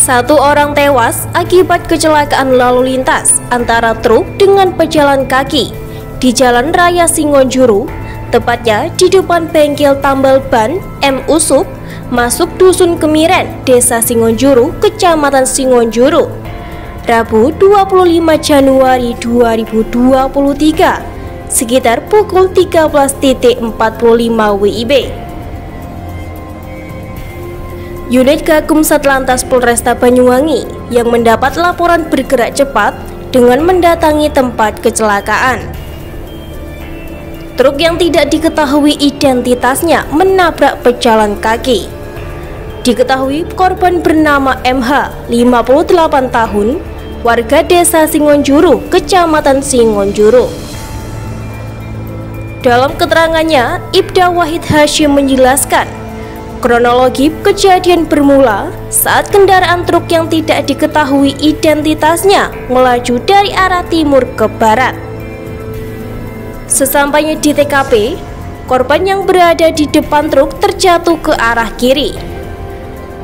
Satu orang tewas akibat kecelakaan lalu lintas antara truk dengan pejalan kaki di Jalan Raya Singojuruh, tepatnya di depan bengkel tambal ban M. Usup, masuk Dusun Kemiren, Desa Singojuruh, Kecamatan Singojuruh, Rabu 25 Januari 2023, sekitar pukul 13.45 WIB. Unit Gakkum Satlantas Polresta Banyuwangi yang mendapat laporan bergerak cepat dengan mendatangi tempat kecelakaan. Truk yang tidak diketahui identitasnya menabrak pejalan kaki. Diketahui korban bernama MH, 58 tahun, warga Desa Singojuruh, Kecamatan Singojuruh. Dalam keterangannya, Ibda Wahid Hasyim menjelaskan kronologi kejadian bermula saat kendaraan truk yang tidak diketahui identitasnya melaju dari arah timur ke barat. Sesampainya di TKP, korban yang berada di depan truk terjatuh ke arah kiri.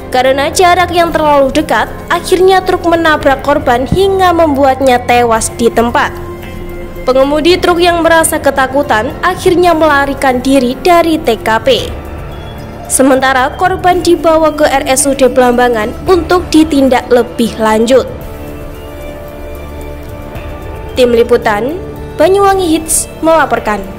Karena jarak yang terlalu dekat, akhirnya truk menabrak korban hingga membuatnya tewas di tempat. Pengemudi truk yang merasa ketakutan akhirnya melarikan diri dari TKP. Sementara korban dibawa ke RSUD Blambangan untuk ditindak lebih lanjut. Tim Liputan Banyuwangi Hits melaporkan.